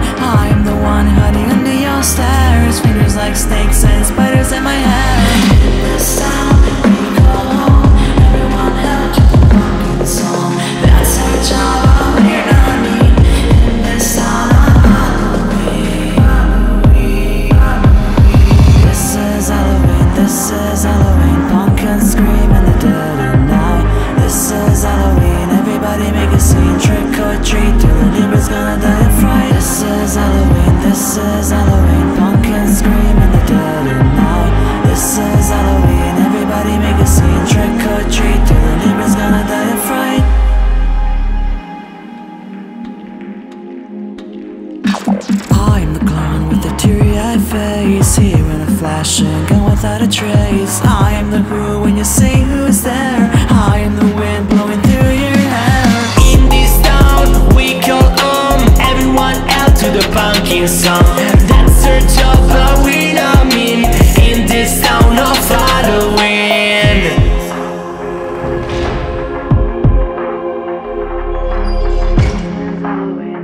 I'm the one hiding under your stairs. Fingers like snakes and spiders in my head. The sound we call home. Everyone held you for fucking song. That's our job, we're not me. In this town I'm Halloween. This is Halloween, this is Halloween. Pumpkins scream in the dead of night. This is Halloween, everybody make a scene. Trick or treat till the neighbor's gonna die. This is Halloween, this is Halloween. Pumpkins scream in the dead of night. This is Halloween, everybody make a scene. Trick or treat till the neighbor's gonna die of fright. I'm the clown with a teary-eyed face, here in a flash and gone without a trace. I'm the who when you say who's there. I'm the wind blowing through your hair. In this town we call home. Everyone else to the pumpkin song. That's our job, but we don't mean in this town of Halloween.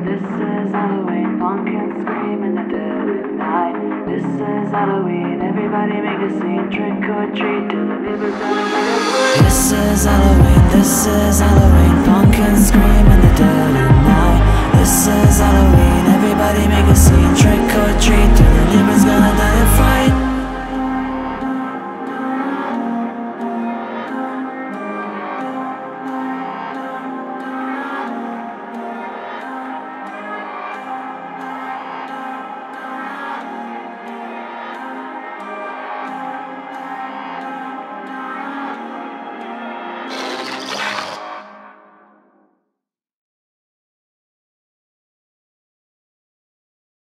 This is Halloween, this is Halloween. Pumpkins scream in the dead of night. This is Halloween, everybody make a scene. Trick or treat till the neighbors. This is Halloween, this is Halloween.